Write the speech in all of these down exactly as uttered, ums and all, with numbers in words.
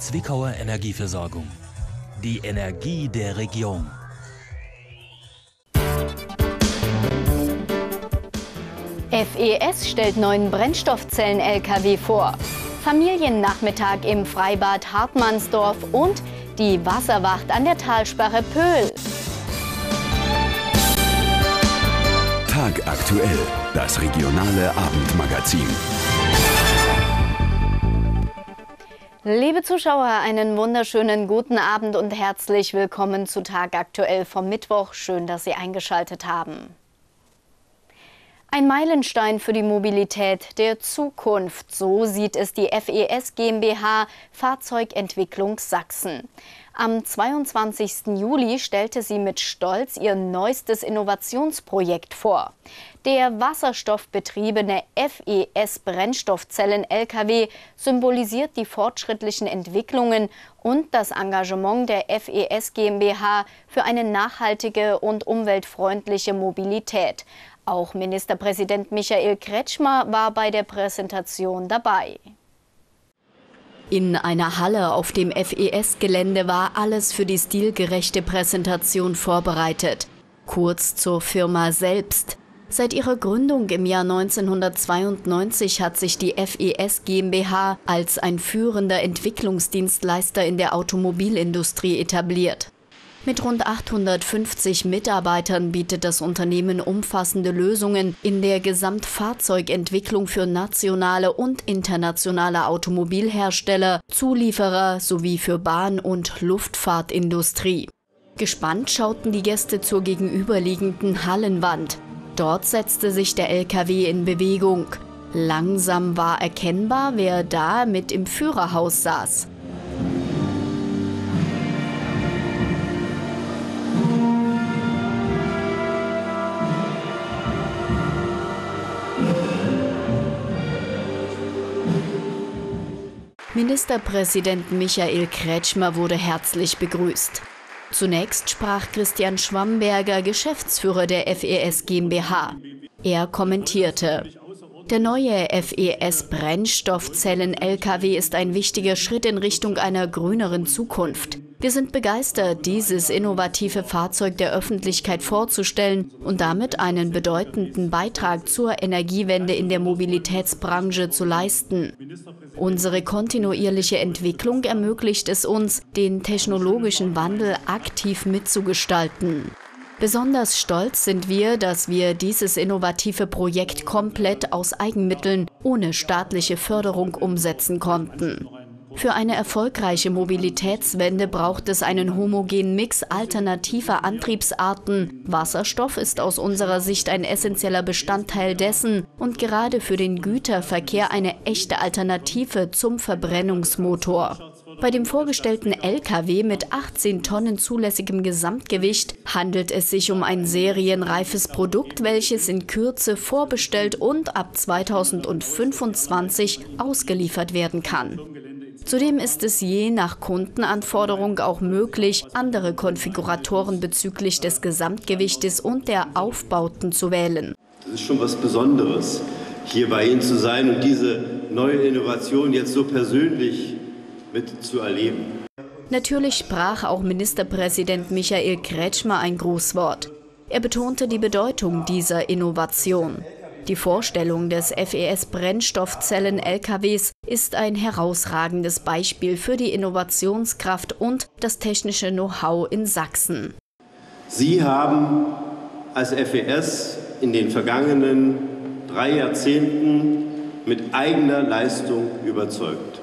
Zwickauer Energieversorgung. Die Energie der Region. F E S stellt neuen Brennstoffzellen-L K W vor. Familiennachmittag im Freibad Hartmannsdorf und die Wasserwacht an der Talsperre Pöhl. TAGaktuell, das regionale Abendmagazin. Liebe Zuschauer, einen wunderschönen guten Abend und herzlich willkommen zu TAGaktuell vom Mittwoch. Schön, dass Sie eingeschaltet haben. Ein Meilenstein für die Mobilität der Zukunft, so sieht es die F E S GmbH Fahrzeugentwicklung Sachsen. Am zweiundzwanzigsten Juli stellte sie mit Stolz ihr neuestes Innovationsprojekt vor. Der wasserstoffbetriebene F E S-Brennstoffzellen-L K W symbolisiert die fortschrittlichen Entwicklungen und das Engagement der F E S GmbH für eine nachhaltige und umweltfreundliche Mobilität. Auch Ministerpräsident Michael Kretschmer war bei der Präsentation dabei. In einer Halle auf dem F E S-Gelände war alles für die stilgerechte Präsentation vorbereitet. Kurz zur Firma selbst. Seit ihrer Gründung im Jahr neunzehnhundertzweiundneunzig hat sich die F E S GmbH als ein führender Entwicklungsdienstleister in der Automobilindustrie etabliert. Mit rund achthundertfünfzig Mitarbeitern bietet das Unternehmen umfassende Lösungen in der Gesamtfahrzeugentwicklung für nationale und internationale Automobilhersteller, Zulieferer sowie für Bahn- und Luftfahrtindustrie. Gespannt schauten die Gäste zur gegenüberliegenden Hallenwand. Dort setzte sich der L K W in Bewegung. Langsam war erkennbar, wer da mit im Führerhaus saß. Ministerpräsident Michael Kretschmer wurde herzlich begrüßt. Zunächst sprach Christian Schwamberger, Geschäftsführer der F E S GmbH. Er kommentierte: Der neue F E S-Brennstoffzellen-L K W ist ein wichtiger Schritt in Richtung einer grüneren Zukunft. Wir sind begeistert, dieses innovative Fahrzeug der Öffentlichkeit vorzustellen und damit einen bedeutenden Beitrag zur Energiewende in der Mobilitätsbranche zu leisten. Unsere kontinuierliche Entwicklung ermöglicht es uns, den technologischen Wandel aktiv mitzugestalten. Besonders stolz sind wir, dass wir dieses innovative Projekt komplett aus Eigenmitteln ohne staatliche Förderung umsetzen konnten. Für eine erfolgreiche Mobilitätswende braucht es einen homogenen Mix alternativer Antriebsarten. Wasserstoff ist aus unserer Sicht ein essentieller Bestandteil dessen und gerade für den Güterverkehr eine echte Alternative zum Verbrennungsmotor. Bei dem vorgestellten L K W mit achtzehn Tonnen zulässigem Gesamtgewicht handelt es sich um ein serienreifes Produkt, welches in Kürze vorbestellt und ab zweitausendfünfundzwanzig ausgeliefert werden kann. Zudem ist es je nach Kundenanforderung auch möglich, andere Konfiguratoren bezüglich des Gesamtgewichtes und der Aufbauten zu wählen. Das ist schon was Besonderes, hier bei Ihnen zu sein und diese neue Innovation jetzt so persönlich mitzuerleben. Natürlich sprach auch Ministerpräsident Michael Kretschmer ein Grußwort. Er betonte die Bedeutung dieser Innovation. Die Vorstellung des F E S-Brennstoffzellen-L K Ws ist ein herausragendes Beispiel für die Innovationskraft und das technische Know-how in Sachsen. Sie haben als F E S in den vergangenen drei Jahrzehnten mit eigener Leistung überzeugt.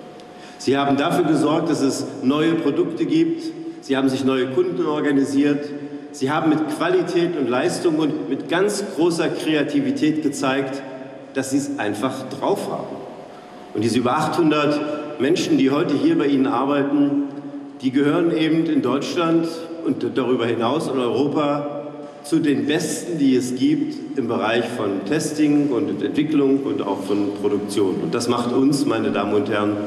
Sie haben dafür gesorgt, dass es neue Produkte gibt. Sie haben sich neue Kunden organisiert. Sie haben mit Qualität und Leistung und mit ganz großer Kreativität gezeigt, dass Sie es einfach drauf haben. Und diese über achthundert Menschen, die heute hier bei Ihnen arbeiten, die gehören eben in Deutschland und darüber hinaus in Europa zu den Besten, die es gibt im Bereich von Testing und Entwicklung und auch von Produktion. Und das macht uns, meine Damen und Herren,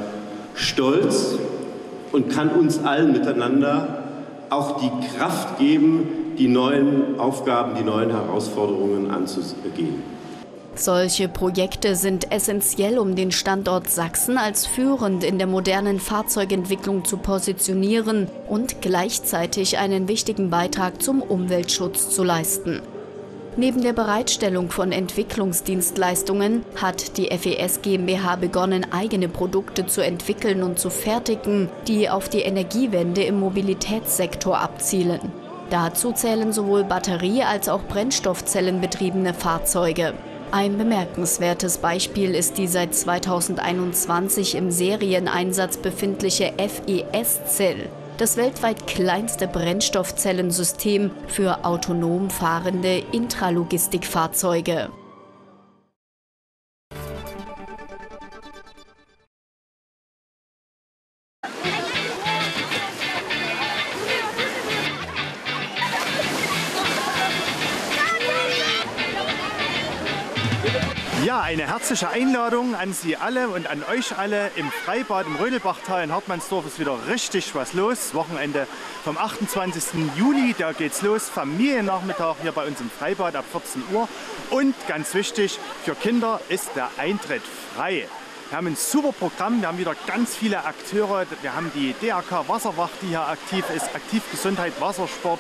stolz und kann uns allen miteinander auch die Kraft geben, die neuen Aufgaben, die neuen Herausforderungen anzugehen. Solche Projekte sind essentiell, um den Standort Sachsen als führend in der modernen Fahrzeugentwicklung zu positionieren und gleichzeitig einen wichtigen Beitrag zum Umweltschutz zu leisten. Neben der Bereitstellung von Entwicklungsdienstleistungen hat die F E S GmbH begonnen, eigene Produkte zu entwickeln und zu fertigen, die auf die Energiewende im Mobilitätssektor abzielen. Dazu zählen sowohl Batterie- als auch Brennstoffzellenbetriebene Fahrzeuge. Ein bemerkenswertes Beispiel ist die seit zweitausendeinundzwanzig im Serieneinsatz befindliche F E S-Zell, das weltweit kleinste Brennstoffzellensystem für autonom fahrende Intralogistikfahrzeuge. Ja, eine herzliche Einladung an Sie alle und an euch alle. Im Freibad im Rödelbachtal in Hartmannsdorf ist wieder richtig was los. Wochenende vom achtundzwanzigsten Juli, da geht's los. Familiennachmittag hier bei uns im Freibad ab vierzehn Uhr. Und ganz wichtig, für Kinder ist der Eintritt frei. Wir haben ein super Programm, wir haben wieder ganz viele Akteure. Wir haben die D R K Wasserwacht, die hier aktiv ist, Aktivgesundheit, Wassersport.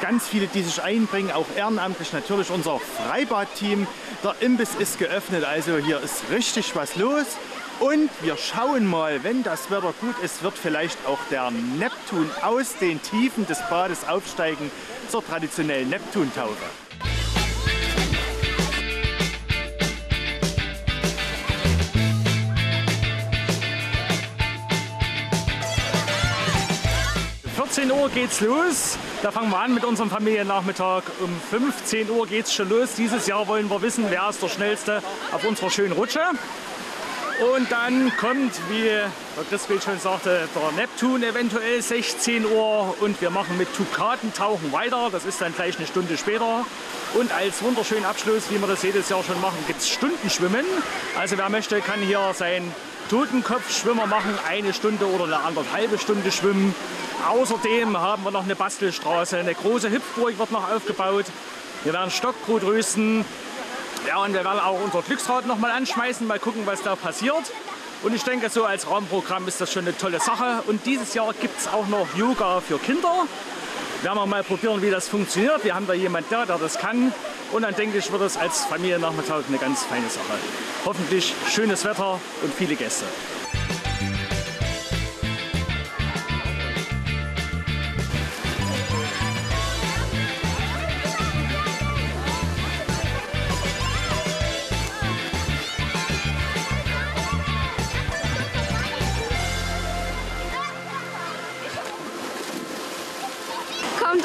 Ganz viele, die sich einbringen, auch ehrenamtlich natürlich unser Freibad-Team. Der Imbiss ist geöffnet, also hier ist richtig was los. Und wir schauen mal, wenn das Wetter gut ist, wird vielleicht auch der Neptun aus den Tiefen des Bades aufsteigen zur traditionellen Neptuntaufe. vierzehn Uhr geht's los. Da fangen wir an mit unserem Familiennachmittag. Um fünfzehn Uhr geht es schon los. Dieses Jahr wollen wir wissen, wer ist der Schnellste auf unserer schönen Rutsche. Und dann kommt, wie der Christbild schon sagte, der Neptun eventuell sechzehn Uhr. Und wir machen mit Tukatentauchen weiter. Das ist dann gleich eine Stunde später. Und als wunderschönen Abschluss, wie wir das jedes Jahr schon machen, gibt es Stundenschwimmen. Also wer möchte, kann hier sein Totenkopfschwimmer machen, eine Stunde oder eine anderthalbe Stunde schwimmen. Außerdem haben wir noch eine Bastelstraße, eine große Hüpfburg wird noch aufgebaut. Wir werden Stockbrot rösten. Ja, und wir werden auch unser Glücksrad noch mal anschmeißen, mal gucken, was da passiert. Und ich denke, so als Rahmenprogramm ist das schon eine tolle Sache. Und dieses Jahr gibt es auch noch Yoga für Kinder. Werden wir mal probieren, wie das funktioniert. Wir haben da jemanden da, der das kann. Und dann denke ich, wird das als Familiennachmittag eine ganz feine Sache. Hoffentlich schönes Wetter und viele Gäste.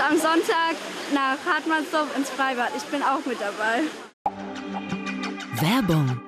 Am Sonntag nach Hartmannsdorf ins Freibad. Ich bin auch mit dabei. Werbung.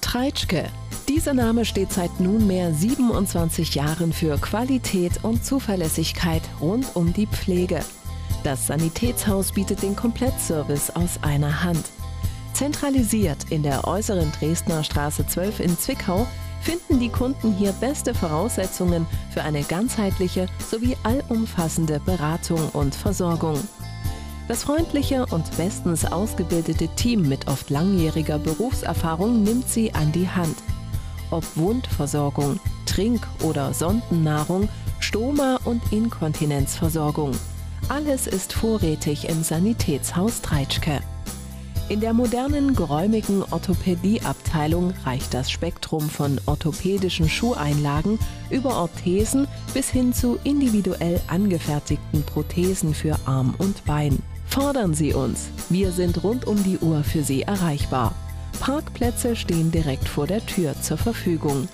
Treitschke. Dieser Name steht seit nunmehr siebenundzwanzig Jahren für Qualität und Zuverlässigkeit rund um die Pflege. Das Sanitätshaus bietet den Komplettservice aus einer Hand. Zentralisiert in der äußeren Dresdner Straße zwölf in Zwickau finden die Kunden hier beste Voraussetzungen für eine ganzheitliche sowie allumfassende Beratung und Versorgung. Das freundliche und bestens ausgebildete Team mit oft langjähriger Berufserfahrung nimmt sie an die Hand. Ob Wundversorgung, Trink- oder Sondennahrung, Stoma- und Inkontinenzversorgung. Alles ist vorrätig im Sanitätshaus Treitschke. In der modernen, geräumigen Orthopädieabteilung reicht das Spektrum von orthopädischen Schuheinlagen über Orthesen bis hin zu individuell angefertigten Prothesen für Arm und Bein. Fordern Sie uns! Wir sind rund um die Uhr für Sie erreichbar. Parkplätze stehen direkt vor der Tür zur Verfügung.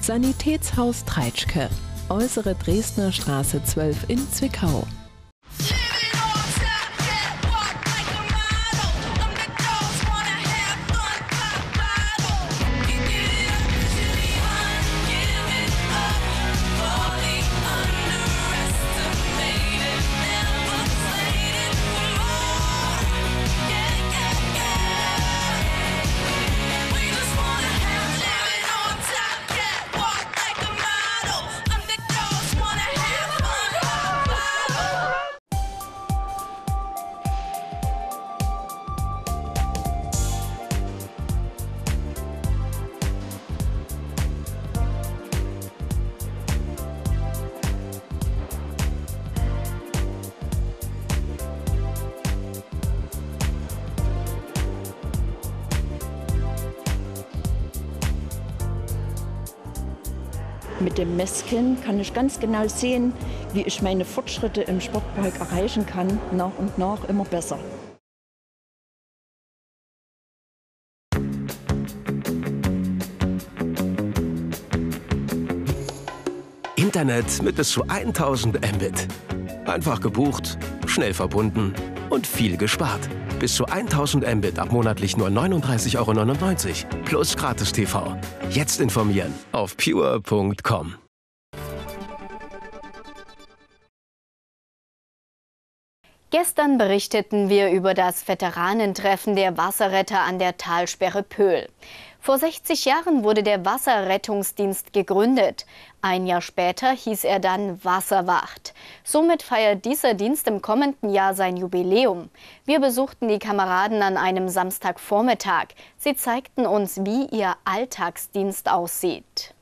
Sanitätshaus Treitschke, Äußere Dresdner Straße zwölf in Zwickau. Mit dem Messkinn kann ich ganz genau sehen, wie ich meine Fortschritte im Sportpark erreichen kann, nach und nach immer besser. Internet mit bis zu tausend Mbit. Einfach gebucht, schnell verbunden und viel gespart. Bis zu tausend Mbit ab monatlich nur neununddreißig Euro neunundneunzig plus gratis T V. Jetzt informieren auf pure punkt com. Gestern berichteten wir über das Veteranentreffen der Wasserretter an der Talsperre Pöhl. Vor sechzig Jahren wurde der Wasserrettungsdienst gegründet. Ein Jahr später hieß er dann Wasserwacht. Somit feiert dieser Dienst im kommenden Jahr sein Jubiläum. Wir besuchten die Kameraden an einem Samstagvormittag. Sie zeigten uns, wie ihr Alltagsdienst aussieht.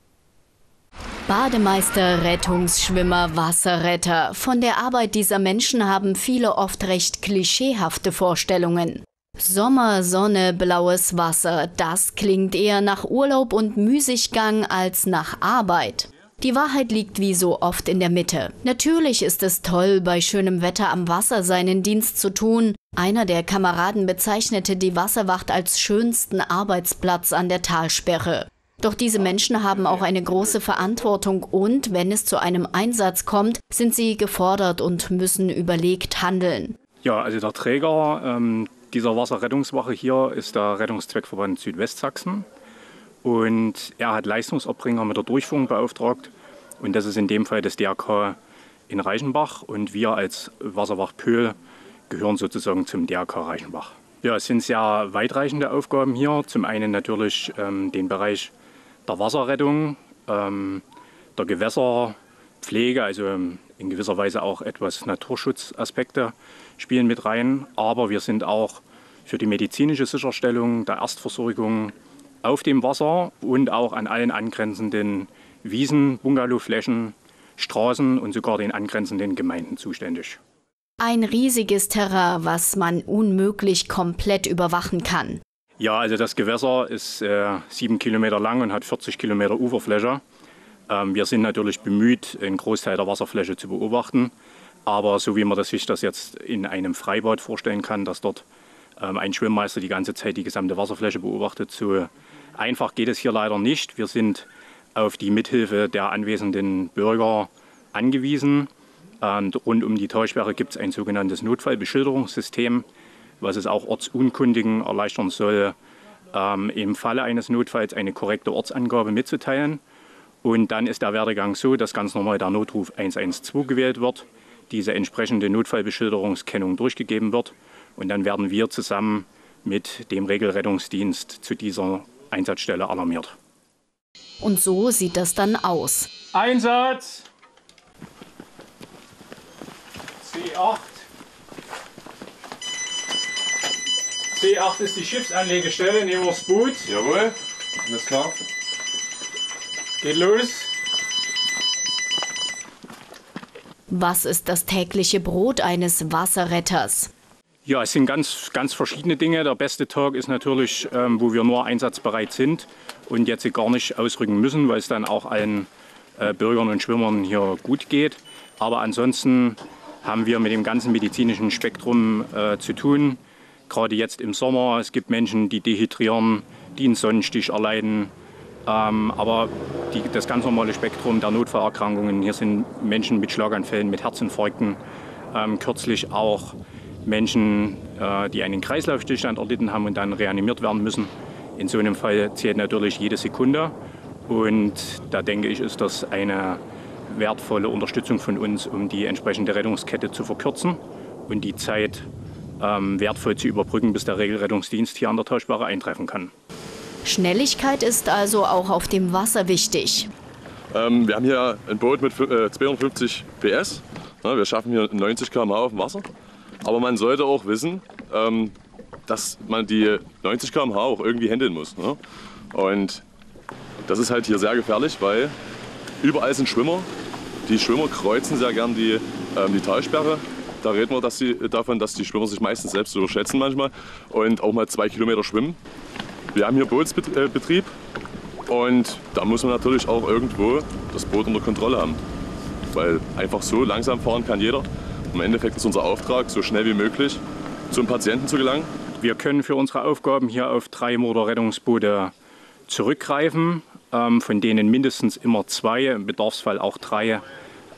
Bademeister, Rettungsschwimmer, Wasserretter. Von der Arbeit dieser Menschen haben viele oft recht klischeehafte Vorstellungen. Sommer, Sonne, blaues Wasser, das klingt eher nach Urlaub und Müßiggang als nach Arbeit. Die Wahrheit liegt wie so oft in der Mitte. Natürlich ist es toll, bei schönem Wetter am Wasser seinen Dienst zu tun. Einer der Kameraden bezeichnete die Wasserwacht als schönsten Arbeitsplatz an der Talsperre. Doch diese Menschen haben auch eine große Verantwortung und, wenn es zu einem Einsatz kommt, sind sie gefordert und müssen überlegt handeln. Ja, also der Träger ähm dieser Wasserrettungswache hier ist der Rettungszweckverband Südwestsachsen und er hat Leistungserbringer mit der Durchführung beauftragt und das ist in dem Fall das D R K in Reichenbach und wir als Wasserwacht Pöhl gehören sozusagen zum D R K Reichenbach. Ja, es sind sehr weitreichende Aufgaben hier, zum einen natürlich ähm, den Bereich der Wasserrettung, ähm, der Gewässerpflege, also in gewisser Weise auch etwas Naturschutzaspekte spielen mit rein, aber wir sind auch für die medizinische Sicherstellung der Erstversorgung auf dem Wasser und auch an allen angrenzenden Wiesen, Bungalowflächen, Straßen und sogar den angrenzenden Gemeinden zuständig. Ein riesiges Terrain, was man unmöglich komplett überwachen kann. Ja, also das Gewässer ist äh, sieben Kilometer lang und hat vierzig Kilometer Uferfläche. Ähm, wir sind natürlich bemüht, einen Großteil der Wasserfläche zu beobachten. Aber so wie man sich das jetzt in einem Freibad vorstellen kann, dass dort ähm, ein Schwimmmeister die ganze Zeit die gesamte Wasserfläche beobachtet, so einfach geht es hier leider nicht. Wir sind auf die Mithilfe der anwesenden Bürger angewiesen. Und rund um die Talsperre gibt es ein sogenanntes Notfallbeschilderungssystem, was es auch Ortsunkundigen erleichtern soll, ähm, im Falle eines Notfalls eine korrekte Ortsangabe mitzuteilen. Und dann ist der Werdegang so, dass ganz normal der Notruf eins eins zwei gewählt wird, diese entsprechende Notfallbeschilderungskennung durchgegeben wird. Und dann werden wir zusammen mit dem Regelrettungsdienst zu dieser Einsatzstelle alarmiert. Und so sieht das dann aus. Einsatz! C acht. C acht ist die Schiffsanlegestelle, nehmen wir das Boot. Jawohl, alles klar. Geht los. Was ist das tägliche Brot eines Wasserretters? Ja, es sind ganz, ganz verschiedene Dinge. Der beste Tag ist natürlich, ähm, wo wir nur einsatzbereit sind und jetzt gar nicht ausrücken müssen, weil es dann auch allen äh, Bürgern und Schwimmern hier gut geht. Aber ansonsten haben wir mit dem ganzen medizinischen Spektrum äh, zu tun. Gerade jetzt im Sommer, es gibt Menschen, die dehydrieren, die einen Sonnenstich erleiden. Ähm, aber die, das ganz normale Spektrum der Notfallerkrankungen, hier sind Menschen mit Schlaganfällen, mit Herzinfarkten, ähm, kürzlich auch Menschen, die einen Kreislaufstillstand erlitten haben und dann reanimiert werden müssen. In so einem Fall zählt natürlich jede Sekunde. Und da denke ich, ist das eine wertvolle Unterstützung von uns, um die entsprechende Rettungskette zu verkürzen und die Zeit ähm, wertvoll zu überbrücken, bis der Regelrettungsdienst hier an der Tauschbare eintreffen kann. Schnelligkeit ist also auch auf dem Wasser wichtig. Ähm, wir haben hier ein Boot mit äh, zweihundertfünfzig P S. Na, wir schaffen hier neunzig Kilometer pro Stunde auf dem Wasser. Aber man sollte auch wissen, ähm, dass man die neunzig Kilometer pro Stunde auch irgendwie handeln muss. Ne? Und das ist halt hier sehr gefährlich, weil überall sind Schwimmer. Die Schwimmer kreuzen sehr gern die, ähm, die Talsperre. Da reden wir dass die, davon, dass die Schwimmer sich meistens selbst überschätzen manchmal und auch mal zwei Kilometer schwimmen. Wir haben hier Bootsbetrieb und da muss man natürlich auch irgendwo das Boot unter Kontrolle haben. Weil einfach so langsam fahren kann jeder. Im Endeffekt ist unser Auftrag, so schnell wie möglich zum Patienten zu gelangen. Wir können für unsere Aufgaben hier auf drei Motorrettungsboote zurückgreifen, von denen mindestens immer zwei, im Bedarfsfall auch drei,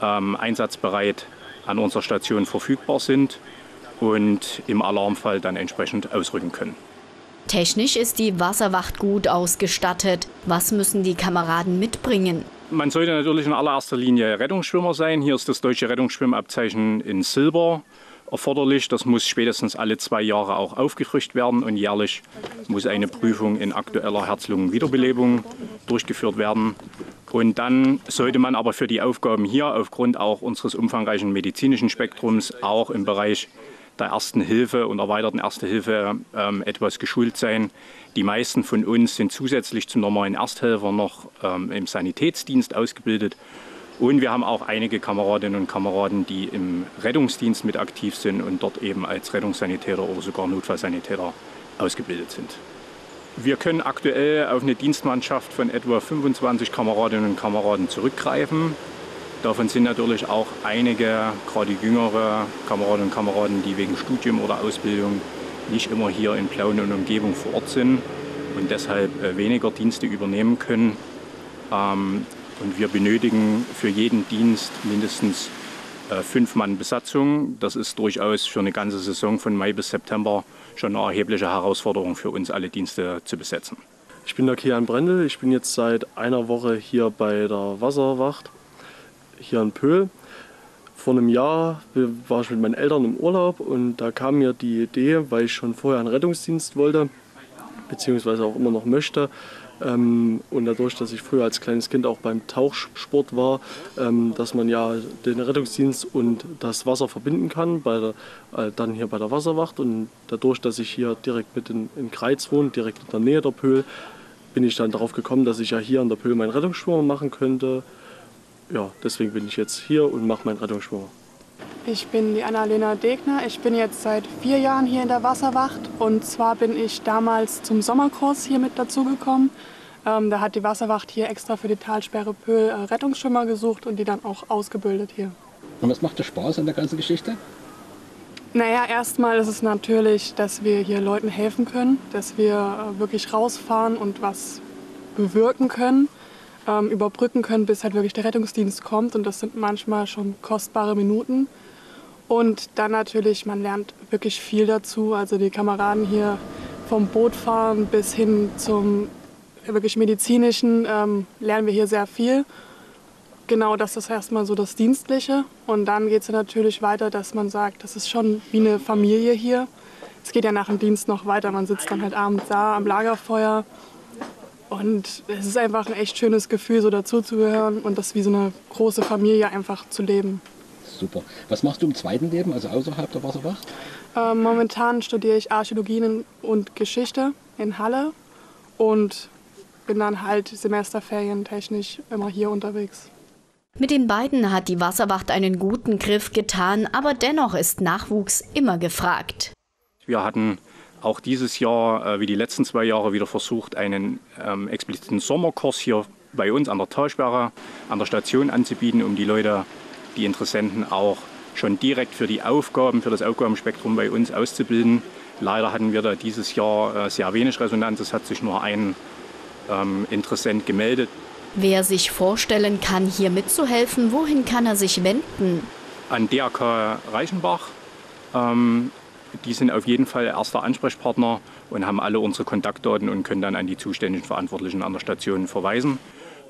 einsatzbereit an unserer Station verfügbar sind und im Alarmfall dann entsprechend ausrücken können. Technisch ist die Wasserwacht gut ausgestattet. Was müssen die Kameraden mitbringen? Man sollte natürlich in allererster Linie Rettungsschwimmer sein. Hier ist das deutsche Rettungsschwimmabzeichen in Silber erforderlich. Das muss spätestens alle zwei Jahre auch aufgefrischt werden. Und jährlich muss eine Prüfung in aktueller Herz-Lungen-Wiederbelebung durchgeführt werden. Und dann sollte man aber für die Aufgaben hier aufgrund auch unseres umfangreichen medizinischen Spektrums auch im Bereich der Ersten Hilfe und erweiterten Erste Hilfe ähm, etwas geschult sein. Die meisten von uns sind zusätzlich zum normalen Ersthelfer noch ähm, im Sanitätsdienst ausgebildet. Und wir haben auch einige Kameradinnen und Kameraden, die im Rettungsdienst mit aktiv sind und dort eben als Rettungssanitäter oder sogar Notfallsanitäter ausgebildet sind. Wir können aktuell auf eine Dienstmannschaft von etwa fünfundzwanzig Kameradinnen und Kameraden zurückgreifen. Davon sind natürlich auch einige, gerade jüngere Kameradinnen und Kameraden, die wegen Studium oder Ausbildung nicht immer hier in Plauen und Umgebung vor Ort sind und deshalb weniger Dienste übernehmen können. Und wir benötigen für jeden Dienst mindestens fünf Mann Besatzung. Das ist durchaus für eine ganze Saison von Mai bis September schon eine erhebliche Herausforderung für uns, alle Dienste zu besetzen. Ich bin der Kian Brendel. Ich bin jetzt seit einer Woche hier bei der Wasserwacht hier in Pöhl. Vor einem Jahr war ich mit meinen Eltern im Urlaub und da kam mir die Idee, weil ich schon vorher einen Rettungsdienst wollte, beziehungsweise auch immer noch möchte. Und dadurch, dass ich früher als kleines Kind auch beim Tauchsport war, dass man ja den Rettungsdienst und das Wasser verbinden kann, bei der, dann hier bei der Wasserwacht. Und dadurch, dass ich hier direkt mit in, in Kreiz wohne, direkt in der Nähe der Pöhl, bin ich dann darauf gekommen, dass ich ja hier an der Pöhl meinen Rettungsschwimmer machen könnte. Ja, deswegen bin ich jetzt hier und mache meinen Rettungsschwimmer. Ich bin die Anna-Lena Degner. Ich bin jetzt seit vier Jahren hier in der Wasserwacht. Und zwar bin ich damals zum Sommerkurs hier mit dazugekommen. Ähm, da hat die Wasserwacht hier extra für die Talsperre Pöhl äh, Rettungsschwimmer gesucht und die dann auch ausgebildet hier. Und was macht dir Spaß an der ganzen Geschichte? Naja, erstmal ist es natürlich, dass wir hier Leuten helfen können, dass wir äh, wirklich rausfahren und was bewirken können. Überbrücken können, bis halt wirklich der Rettungsdienst kommt. Und das sind manchmal schon kostbare Minuten. Und dann natürlich, man lernt wirklich viel dazu. Also die Kameraden hier vom Boot fahren bis hin zum wirklich medizinischen ähm, lernen wir hier sehr viel. Genau, das ist erstmal so das Dienstliche. Und dann geht es ja natürlich weiter, dass man sagt, das ist schon wie eine Familie hier. Es geht ja nach dem Dienst noch weiter. Man sitzt dann halt abends da am Lagerfeuer. Und es ist einfach ein echt schönes Gefühl, so dazuzuhören und das wie so eine große Familie einfach zu leben. Super. Was machst du im zweiten Leben, also außerhalb der Wasserwacht? Ähm, momentan studiere ich Archäologie und Geschichte in Halle und bin dann halt semesterferientechnisch immer hier unterwegs. Mit den beiden hat die Wasserwacht einen guten Griff getan, aber dennoch ist Nachwuchs immer gefragt. Wir hatten auch dieses Jahr, wie die letzten zwei Jahre, wieder versucht, einen ähm, expliziten Sommerkurs hier bei uns an der Talsperre, an der Station anzubieten, um die Leute, die Interessenten auch schon direkt für die Aufgaben, für das Aufgabenspektrum bei uns auszubilden. Leider hatten wir da dieses Jahr sehr wenig Resonanz. Es hat sich nur ein ähm, Interessent gemeldet. Wer sich vorstellen kann, hier mitzuhelfen, wohin kann er sich wenden? An D R K Reichenbach. Ähm, die sind auf jeden Fall erster Ansprechpartner und haben alle unsere Kontaktdaten und können dann an die zuständigen Verantwortlichen an der Station verweisen.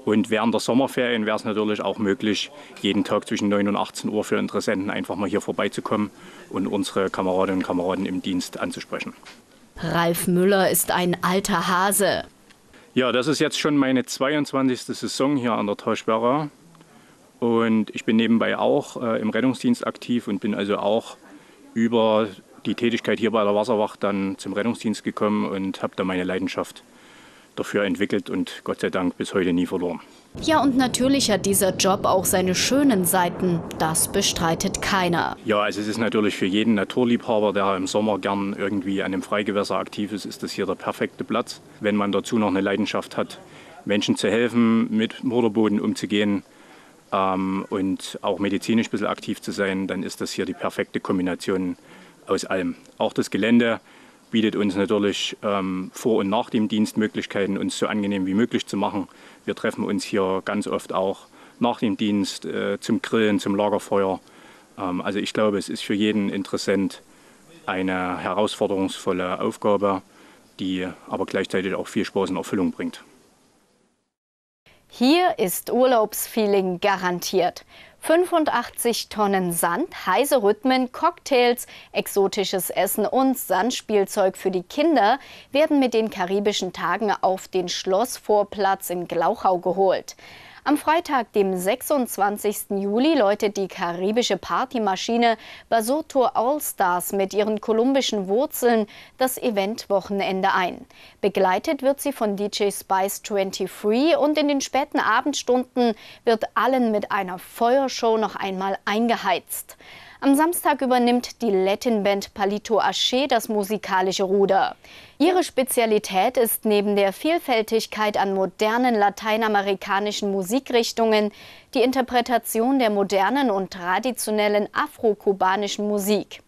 Und während der Sommerferien wäre es natürlich auch möglich, jeden Tag zwischen neun und achtzehn Uhr für Interessenten einfach mal hier vorbeizukommen und unsere Kameradinnen und Kameraden im Dienst anzusprechen. Ralf Müller ist ein alter Hase. Ja, das ist jetzt schon meine zweiundzwanzigste Saison hier an der Talsperre. Und ich bin nebenbei auch äh, im Rettungsdienst aktiv und bin also auch über die Tätigkeit hier bei der Wasserwacht dann zum Rettungsdienst gekommen und habe da meine Leidenschaft dafür entwickelt und Gott sei Dank bis heute nie verloren. Ja, und natürlich hat dieser Job auch seine schönen Seiten. Das bestreitet keiner. Ja, also es ist natürlich für jeden Naturliebhaber, der im Sommer gern irgendwie an einem Freigewässer aktiv ist, ist das hier der perfekte Platz. Wenn man dazu noch eine Leidenschaft hat, Menschen zu helfen, mit Mutterboden umzugehen ähm, und auch medizinisch ein bisschen aktiv zu sein, dann ist das hier die perfekte Kombination aus allem. Auch das Gelände bietet uns natürlich ähm, vor und nach dem Dienst Möglichkeiten, uns so angenehm wie möglich zu machen. Wir treffen uns hier ganz oft auch nach dem Dienst äh, zum Grillen, zum Lagerfeuer. Ähm, also ich glaube, es ist für jeden Interessent eine herausforderungsvolle Aufgabe, die aber gleichzeitig auch viel Spaß und Erfüllung bringt. Hier ist Urlaubsfeeling garantiert. fünfundachtzig Tonnen Sand, heiße Rhythmen, Cocktails, exotisches Essen und Sandspielzeug für die Kinder werden mit den karibischen Tagen auf den Schlossvorplatz in Glauchau geholt. Am Freitag, dem sechsundzwanzigsten Juli, läutet die karibische Partymaschine Basoto All Stars mit ihren kolumbischen Wurzeln das Eventwochenende ein. Begleitet wird sie von D J Spice dreiundzwanzig und in den späten Abendstunden wird allen mit einer Feuershow noch einmal eingeheizt. Am Samstag übernimmt die Latin-Band Palito Asche das musikalische Ruder. Ihre Spezialität ist neben der Vielfältigkeit an modernen lateinamerikanischen Musikrichtungen die Interpretation der modernen und traditionellen afrokubanischen Musik.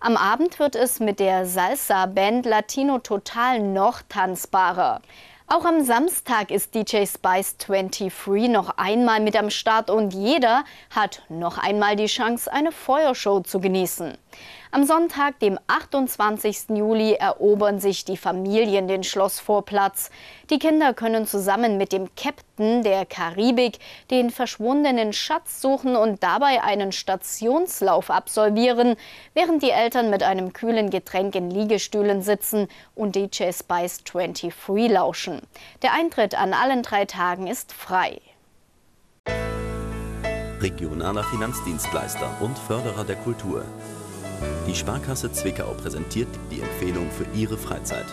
Am Abend wird es mit der Salsa-Band Latino Total noch tanzbarer. Auch am Samstag ist D J Spice dreiundzwanzig noch einmal mit am Start und jeder hat noch einmal die Chance, eine Feuershow zu genießen. Am Sonntag, dem achtundzwanzigsten Juli, erobern sich die Familien den Schlossvorplatz. Die Kinder können zusammen mit dem Captain der Karibik den verschwundenen Schatz suchen und dabei einen Stationslauf absolvieren, während die Eltern mit einem kühlen Getränk in Liegestühlen sitzen und D J Spice dreiundzwanzig lauschen. Der Eintritt an allen drei Tagen ist frei. Regionaler Finanzdienstleister und Förderer der Kultur. Die Sparkasse Zwickau präsentiert die Empfehlung für Ihre Freizeit.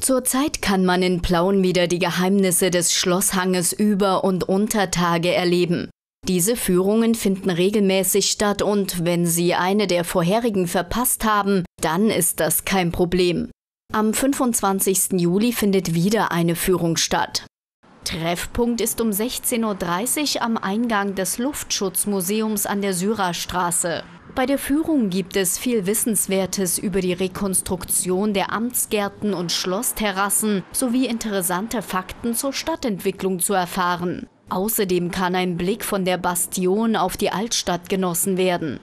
Zurzeit kann man in Plauen wieder die Geheimnisse des Schlosshanges über und unter Tage erleben. Diese Führungen finden regelmäßig statt und wenn Sie eine der vorherigen verpasst haben, dann ist das kein Problem. Am fünfundzwanzigsten Juli findet wieder eine Führung statt. Treffpunkt ist um sechzehn Uhr dreißig am Eingang des Luftschutzmuseums an der Syrerstraße. Bei der Führung gibt es viel Wissenswertes über die Rekonstruktion der Amtsgärten und Schlossterrassen sowie interessante Fakten zur Stadtentwicklung zu erfahren. Außerdem kann ein Blick von der Bastion auf die Altstadt genossen werden.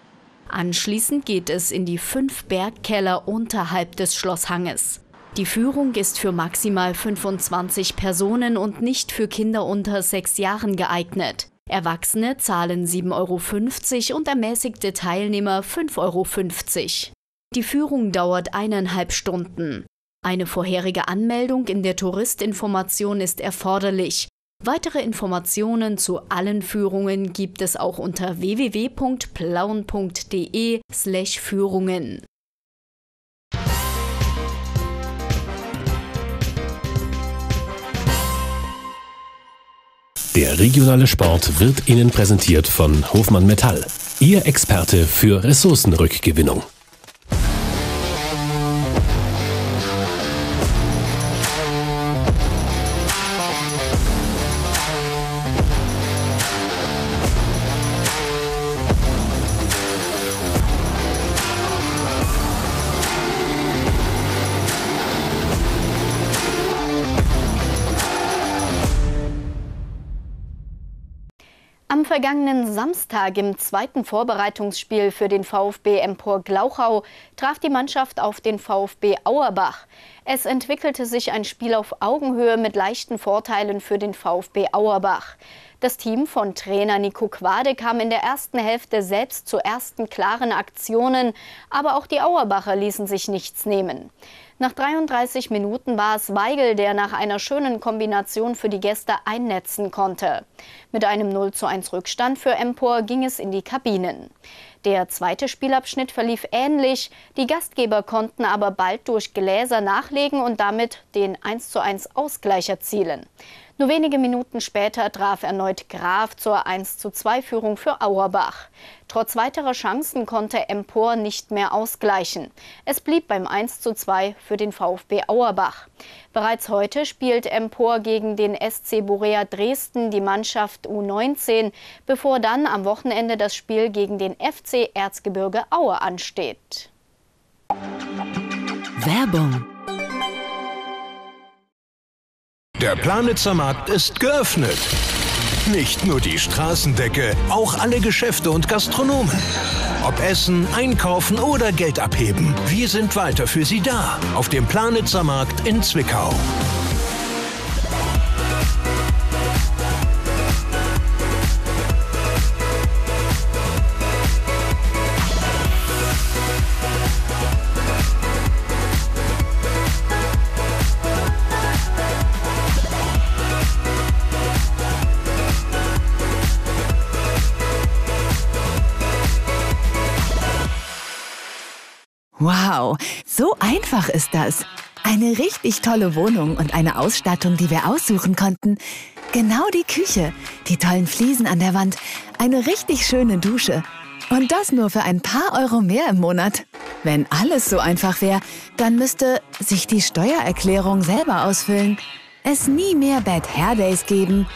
Anschließend geht es in die fünf Bergkeller unterhalb des Schlosshanges. Die Führung ist für maximal fünfundzwanzig Personen und nicht für Kinder unter sechs Jahren geeignet. Erwachsene zahlen sieben Euro fünfzig und ermäßigte Teilnehmer fünf Euro fünfzig. Die Führung dauert eineinhalb Stunden. Eine vorherige Anmeldung in der Touristinformation ist erforderlich. Weitere Informationen zu allen Führungen gibt es auch unter w w w punkt plauen punkt de slash Führungen. Der regionale Sport wird Ihnen präsentiert von Hofmann Metall, Ihr Experte für Ressourcenrückgewinnung. Am vergangenen Samstag im zweiten Vorbereitungsspiel für den VfB Empor-Glauchau traf die Mannschaft auf den VfB Auerbach. Es entwickelte sich ein Spiel auf Augenhöhe mit leichten Vorteilen für den VfB Auerbach. Das Team von Trainer Nico Quade kam in der ersten Hälfte selbst zu ersten klaren Aktionen, aber auch die Auerbacher ließen sich nichts nehmen. Nach dreiunddreißig Minuten war es Weigel, der nach einer schönen Kombination für die Gäste einnetzen konnte. Mit einem null zu eins Rückstand für Empor ging es in die Kabinen. Der zweite Spielabschnitt verlief ähnlich, die Gastgeber konnten aber bald durch Gläser nachlegen und damit den eins zu eins Ausgleich erzielen. Nur wenige Minuten später traf erneut Graf zur eins zu zwei Führung für Auerbach. Trotz weiterer Chancen konnte Empor nicht mehr ausgleichen. Es blieb beim eins zu zwei für den VfB Auerbach. Bereits heute spielt Empor gegen den S C Borea Dresden, die Mannschaft U neunzehn, bevor dann am Wochenende das Spiel gegen den F C Erzgebirge Auer ansteht. Werbung. Der Planitzer Markt ist geöffnet. Nicht nur die Straßendecke, auch alle Geschäfte und Gastronomen. Ob Essen, Einkaufen oder Geld abheben, wir sind weiter für Sie da. Auf dem Planitzer Markt in Zwickau. Wow, so einfach ist das. Eine richtig tolle Wohnung und eine Ausstattung, die wir aussuchen konnten. Genau die Küche, die tollen Fliesen an der Wand, eine richtig schöne Dusche. Und das nur für ein paar Euro mehr im Monat. Wenn alles so einfach wäre, dann müsste sich die Steuererklärung selber ausfüllen. Es nie mehr Bad Hair Days geben,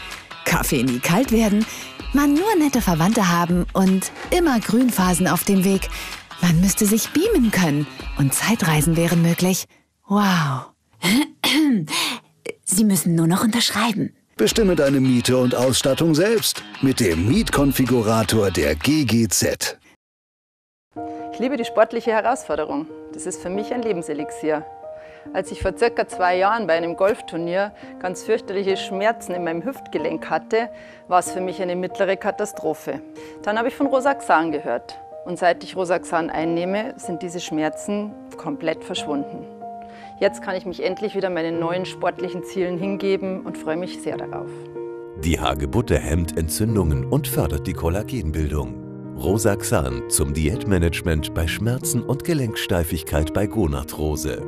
Kaffee nie kalt werden, man nur nette Verwandte haben und immer Grünphasen auf dem Weg. Man müsste sich beamen können und Zeitreisen wären möglich. Wow. Sie müssen nur noch unterschreiben. Bestimme deine Miete und Ausstattung selbst mit dem Mietkonfigurator der G G Z. Ich liebe die sportliche Herausforderung. Das ist für mich ein Lebenselixier. Als ich vor circa zwei Jahren bei einem Golfturnier ganz fürchterliche Schmerzen in meinem Hüftgelenk hatte, war es für mich eine mittlere Katastrophe. Dann habe ich von Rosaxan gehört. Und seit ich Rosaxan einnehme, sind diese Schmerzen komplett verschwunden. Jetzt kann ich mich endlich wieder meinen neuen sportlichen Zielen hingeben und freue mich sehr darauf. Die Hagebutte hemmt Entzündungen und fördert die Kollagenbildung. Rosaxan zum Diätmanagement bei Schmerzen und Gelenksteifigkeit bei Gonarthrose.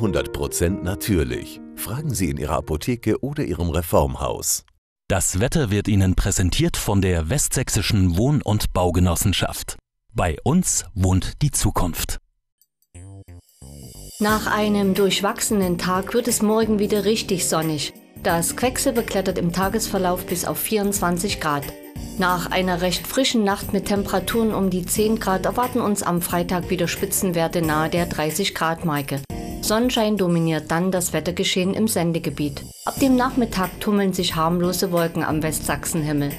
hundert Prozent natürlich. Fragen Sie in Ihrer Apotheke oder Ihrem Reformhaus. Das Wetter wird Ihnen präsentiert von der Westsächsischen Wohn- und Baugenossenschaft. Bei uns wohnt die Zukunft. Nach einem durchwachsenen Tag wird es morgen wieder richtig sonnig. Das Quecksilber klettert im Tagesverlauf bis auf vierundzwanzig Grad. Nach einer recht frischen Nacht mit Temperaturen um die zehn Grad erwarten uns am Freitag wieder Spitzenwerte nahe der dreißig Grad Marke. Sonnenschein dominiert dann das Wettergeschehen im Sendegebiet. Ab dem Nachmittag tummeln sich harmlose Wolken am Westsachsenhimmel.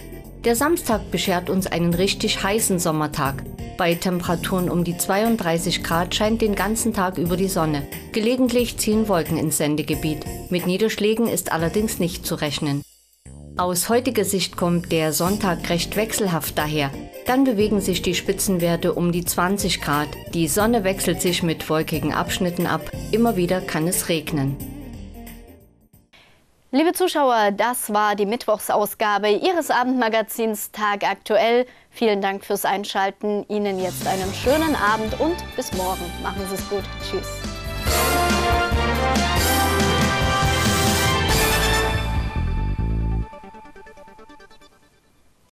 Der Samstag beschert uns einen richtig heißen Sommertag. Bei Temperaturen um die zweiunddreißig Grad scheint den ganzen Tag über die Sonne. Gelegentlich ziehen Wolken ins Sendegebiet. Mit Niederschlägen ist allerdings nicht zu rechnen. Aus heutiger Sicht kommt der Sonntag recht wechselhaft daher. Dann bewegen sich die Spitzenwerte um die zwanzig Grad. Die Sonne wechselt sich mit wolkigen Abschnitten ab. Immer wieder kann es regnen. Liebe Zuschauer, das war die Mittwochsausgabe Ihres Abendmagazins TAGaktuell. Vielen Dank fürs Einschalten. Ihnen jetzt einen schönen Abend und bis morgen. Machen Sie es gut. Tschüss.